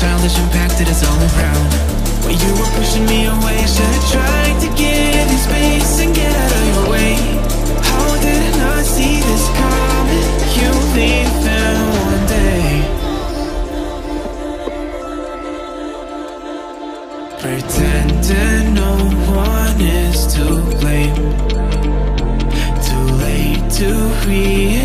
childish impact that is all around. When you were pushing me away, I should have tried to get in space and get out of your way. How did I not see this coming? You leave them one day. Pretending no one is to blame. Too late to realize